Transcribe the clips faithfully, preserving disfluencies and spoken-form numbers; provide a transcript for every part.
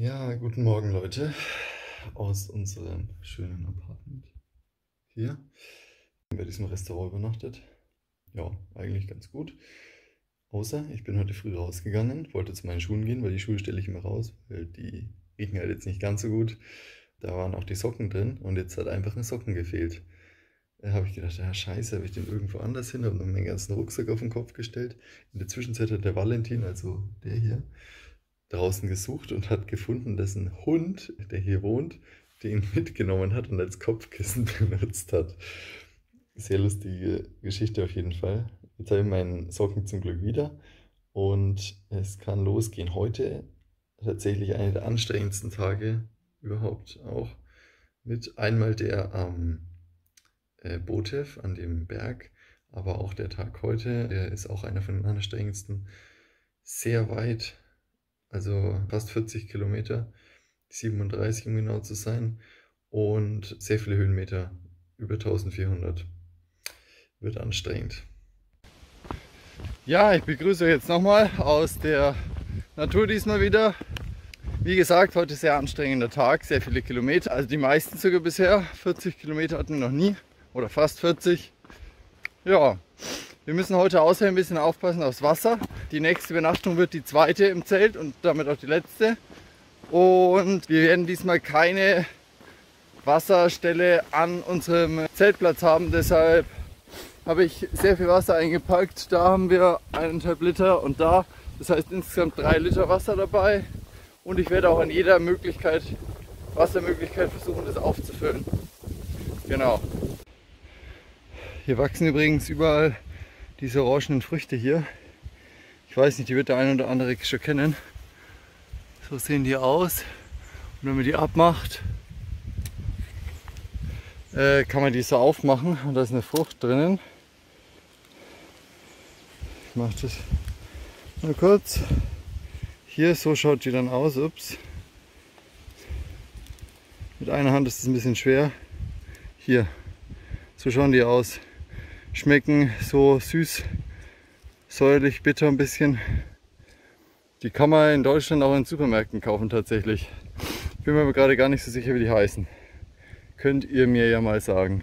Ja, guten Morgen Leute aus unserem schönen Apartment hier. Bei diesem Restaurant übernachtet. Ja, eigentlich ganz gut. Außer ich bin heute früh rausgegangen, wollte zu meinen Schuhen gehen, weil die Schuhe stelle ich immer raus, weil die riechen halt jetzt nicht ganz so gut. Da waren auch die Socken drin und jetzt hat einfach eine Socken gefehlt. Da habe ich gedacht, ja scheiße, habe ich den irgendwo anders hin, habe noch meinen ganzen Rucksack auf den Kopf gestellt. In der Zwischenzeit hat der Valentin, also der hier, draußen gesucht und hat gefunden, dass ein Hund, der hier wohnt, den mitgenommen hat und als Kopfkissen benutzt hat. Sehr lustige Geschichte auf jeden Fall. Jetzt habe ich meinen Socken zum Glück wieder und es kann losgehen. Heute tatsächlich einer der anstrengendsten Tage überhaupt auch. Mit einmal der am ähm, Botev an dem Berg, aber auch der Tag heute, der ist auch einer von den anstrengendsten. Sehr weit. Also fast vierzig Kilometer, siebenunddreißig um genau zu sein, und sehr viele Höhenmeter, über eintausendvierhundert. Wird anstrengend. Ja, ich begrüße euch jetzt nochmal aus der Natur diesmal wieder. Wie gesagt, heute sehr anstrengender Tag, sehr viele Kilometer, also die meisten sogar bisher. vierzig Kilometer hatten wir noch nie, oder fast vierzig. Ja. Wir müssen heute außerdem ein bisschen aufpassen aufs Wasser. Die nächste Übernachtung wird die zweite im Zelt und damit auch die letzte. Und wir werden diesmal keine Wasserstelle an unserem Zeltplatz haben. Deshalb habe ich sehr viel Wasser eingepackt. Da haben wir eineinhalb Liter und da. Das heißt insgesamt drei Liter Wasser dabei. Und ich werde auch an jeder Möglichkeit, Wassermöglichkeit versuchen, das aufzufüllen. Genau. Hier wachsen übrigens überall diese orangenen Früchte hier. Ich weiß nicht, die wird der ein oder andere schon kennen. So sehen die aus. Und wenn man die abmacht, äh, kann man die so aufmachen. Und da ist eine Frucht drinnen. Ich mache das mal kurz. Hier, so schaut die dann aus. Ups. Mit einer Hand ist es ein bisschen schwer. Hier, so schauen die aus. Schmecken so süß, säuerlich, bitter ein bisschen. Die kann man in Deutschland auch in Supermärkten kaufen tatsächlich. Bin mir aber gerade gar nicht so sicher, wie die heißen. Könnt ihr mir ja mal sagen.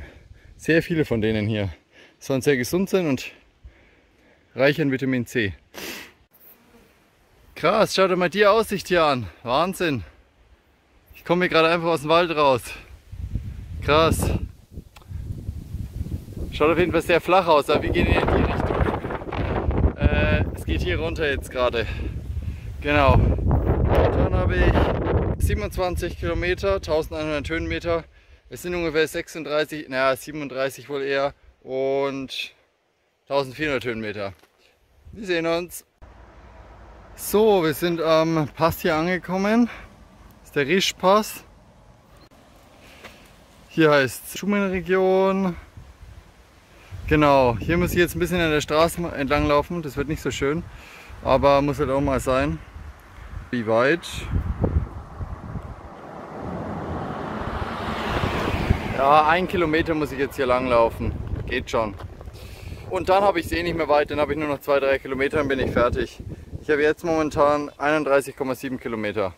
Sehr viele von denen hier sollen sehr gesund sein und reich an Vitamin C. Krass, schaut euch mal die Aussicht hier an. Wahnsinn. Ich komme hier gerade einfach aus dem Wald raus. Krass. Schaut auf jeden Fall sehr flach aus, aber wir gehen in die Richtung. Äh, es geht hier runter jetzt gerade. Genau. Dann habe ich siebenundzwanzig Kilometer, eintausendeinhundert Höhenmeter. Es sind ungefähr sechsunddreißig, naja, siebenunddreißig wohl eher, und eintausendvierhundert Höhenmeter. Wir sehen uns. So, wir sind am Pass hier angekommen. Das ist der Rischpass. Hier heißt Schumenregion. Genau, hier muss ich jetzt ein bisschen an der Straße entlang laufen, das wird nicht so schön, aber muss halt auch mal sein. Wie weit? Ja, ein Kilometer muss ich jetzt hier lang laufen, geht schon. Und dann habe ich es eh nicht mehr weit, dann habe ich nur noch zwei, drei Kilometer, dann bin ich fertig. Ich habe jetzt momentan einunddreißig Komma sieben Kilometer.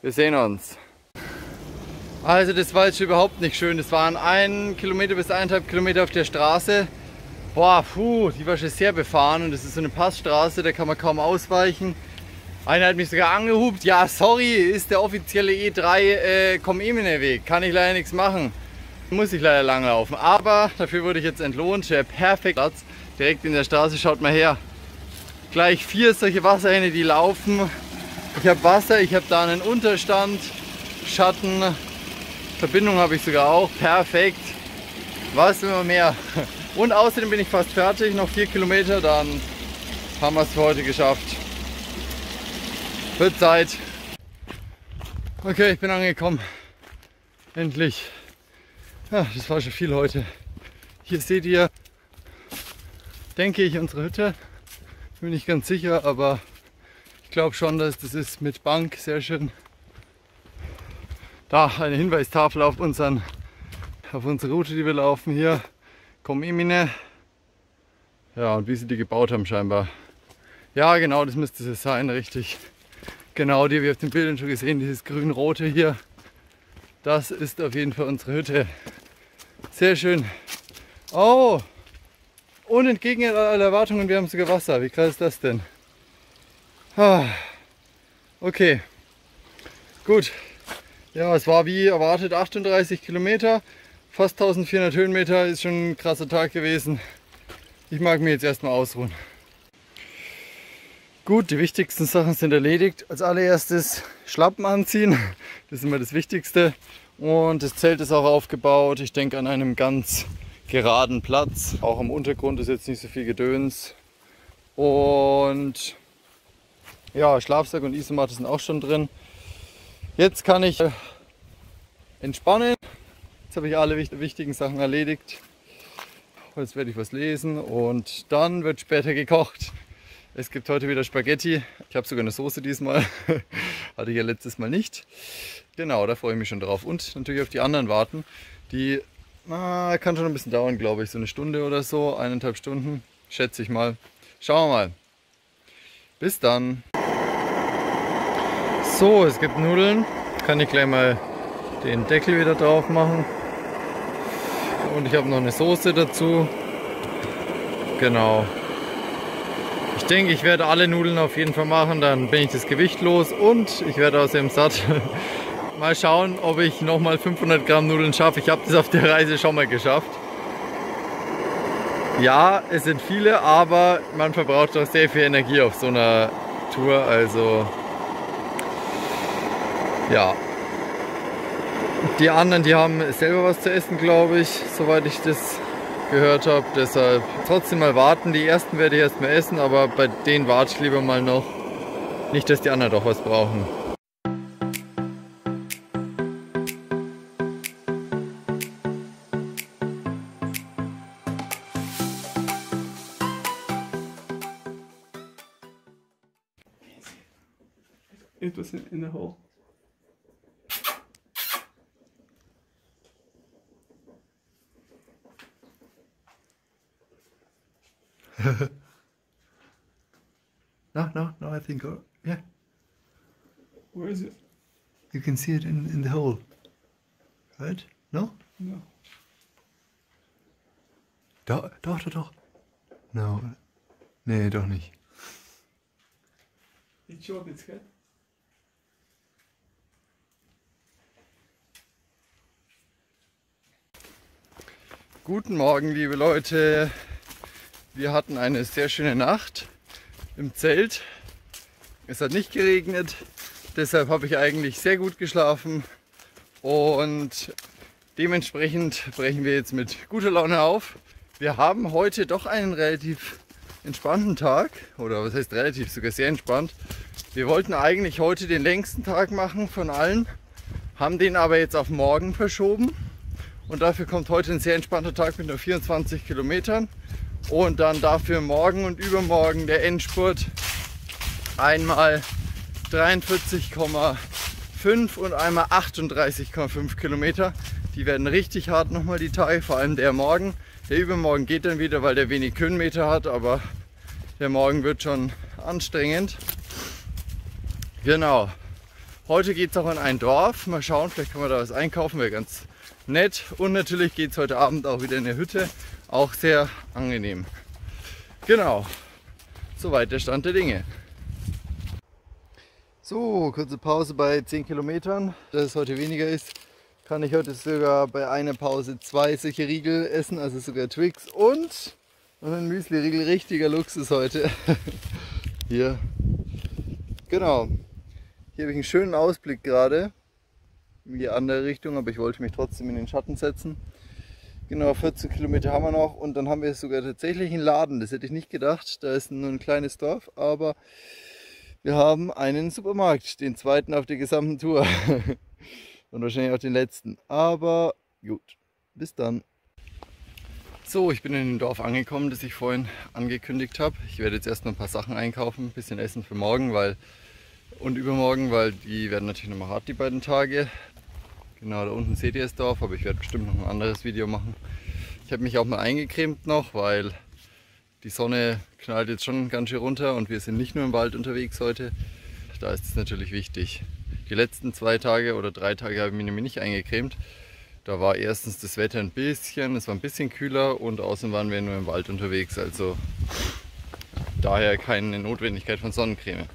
Wir sehen uns. Also das war jetzt überhaupt nicht schön, das waren ein Kilometer bis eineinhalb Kilometer auf der Straße. Boah, puh, die war schon sehr befahren und das ist so eine Passstraße, da kann man kaum ausweichen. Einer hat mich sogar angehupt, ja sorry, ist der offizielle E drei äh, komm Emine Weg, kann ich leider nichts machen. Muss ich leider langlaufen, aber dafür wurde ich jetzt entlohnt, der perfekte Platz, direkt in der Straße, schaut mal her. Gleich vier solche Wasserhähne, die laufen. Ich habe Wasser, ich habe da einen Unterstand, Schatten, Verbindung habe ich sogar auch, perfekt. Was immer mehr. Und außerdem bin ich fast fertig, noch vier Kilometer, dann haben wir es für heute geschafft. Wird Zeit. Okay, ich bin angekommen. Endlich. Ja, das war schon viel heute. Hier seht ihr, denke ich, unsere Hütte. Bin nicht ganz sicher, aber ich glaube schon, dass das ist mit Bank sehr schön. Da eine Hinweistafel auf, unseren, auf unsere Route, die wir laufen hier. Komm Emine. Ja, und wie sie die gebaut haben scheinbar. Ja, genau, das müsste es sein, richtig. Genau, die wir auf den Bildern schon gesehen, dieses grün-rote hier. Das ist auf jeden Fall unsere Hütte. Sehr schön. Oh! Und entgegen aller Erwartungen, wir haben sogar Wasser. Wie krass ist das denn? Ah. Okay. Gut. Ja, es war wie erwartet achtunddreißig Kilometer. Fast eintausendvierhundert Höhenmeter. Ist schon ein krasser Tag gewesen. Ich mag mich jetzt erstmal ausruhen. Gut, die wichtigsten Sachen sind erledigt. Als allererstes Schlappen anziehen, das ist immer das Wichtigste. Und das Zelt ist auch aufgebaut, ich denke an einem ganz geraden Platz. Auch im Untergrund ist jetzt nicht so viel Gedöns. Und ja, Schlafsack und Isomatte sind auch schon drin. Jetzt kann ich entspannen. Jetzt habe ich alle wichtigen Sachen erledigt. Jetzt werde ich was lesen und dann wird später gekocht. Es gibt heute wieder Spaghetti. Ich habe sogar eine Soße diesmal. Hatte ich ja letztes Mal nicht. Genau, da freue ich mich schon drauf. Und natürlich auf die anderen warten. Die na, kann schon ein bisschen dauern, glaube ich. So eine Stunde oder so, eineinhalb Stunden, schätze ich mal. Schauen wir mal. Bis dann. So, es gibt Nudeln. Kann ich gleich mal den Deckel wieder drauf machen. Und ich habe noch eine Soße dazu. Genau. Ich denke, ich werde alle Nudeln auf jeden Fall machen, dann bin ich das Gewicht los und ich werde außerdem satt. Mal schauen, ob ich nochmal fünfhundert Gramm Nudeln schaffe. Ich habe das auf der Reise schon mal geschafft. Ja, es sind viele, aber man verbraucht doch sehr viel Energie auf so einer Tour. Also, ja. Die anderen, die haben selber was zu essen, glaube ich, soweit ich das gehört habe, deshalb trotzdem mal warten. Die ersten werde ich erst mal essen, aber bei denen warte ich lieber mal noch. Nicht, dass die anderen doch was brauchen. It was in the hole. no, no, no, I think, oh, yeah. Where is it? You can see it in, in the hole. Right? No? No. Doch, doch, doch, doch. No. Nee, doch nicht. It's short, it's good. Guten Morgen, liebe Leute. Wir hatten eine sehr schöne Nacht im Zelt. Es hat nicht geregnet, deshalb habe ich eigentlich sehr gut geschlafen und dementsprechend brechen wir jetzt mit guter Laune auf. Wir haben heute doch einen relativ entspannten Tag, oder was heißt relativ, sogar sehr entspannt. Wir wollten eigentlich heute den längsten Tag machen von allen, haben den aber jetzt auf morgen verschoben und dafür kommt heute ein sehr entspannter Tag mit nur vierundzwanzig Kilometern. Und dann dafür morgen und übermorgen der Endspurt. Einmal dreiundvierzig Komma fünf und einmal achtunddreißig Komma fünf Kilometer. Die werden richtig hart nochmal die Tage, vor allem der morgen. Der übermorgen geht dann wieder, weil der wenig Höhenmeter hat, aber der morgen wird schon anstrengend. Genau. Heute geht es auch in ein Dorf. Mal schauen, vielleicht können wir da was einkaufen, wäre ganz nett. Und natürlich geht es heute Abend auch wieder in der Hütte. Auch sehr angenehm. Genau, soweit der Stand der Dinge. So, kurze Pause bei zehn Kilometern. Dass es heute weniger ist, kann ich heute sogar bei einer Pause zwei solche Riegel essen, also sogar Twix und, und ein Müsli-Riegel. Richtiger Luxus heute. Hier, genau. Hier habe ich einen schönen Ausblick gerade in die andere Richtung, aber ich wollte mich trotzdem in den Schatten setzen. Genau, vierzehn Kilometer haben wir noch und dann haben wir sogar tatsächlich einen Laden, das hätte ich nicht gedacht, da ist nur ein kleines Dorf, aber wir haben einen Supermarkt, den zweiten auf der gesamten Tour und wahrscheinlich auch den letzten, aber gut, bis dann. So, ich bin in dem Dorf angekommen, das ich vorhin angekündigt habe. Ich werde jetzt erstmal ein paar Sachen einkaufen, ein bisschen Essen für morgen weil und übermorgen, weil die werden natürlich nochmal hart die beiden Tage. Genau, da unten seht ihr das Dorf, aber ich werde bestimmt noch ein anderes Video machen. Ich habe mich auch mal eingecremt noch, weil die Sonne knallt jetzt schon ganz schön runter und wir sind nicht nur im Wald unterwegs heute. da ist es natürlich wichtig. Die letzten zwei Tage oder drei Tage habe ich mich nämlich nicht eingecremt. Da war erstens das Wetter ein bisschen, es war ein bisschen kühler und außen waren wir nur im Wald unterwegs. Also daher keine Notwendigkeit von Sonnencreme.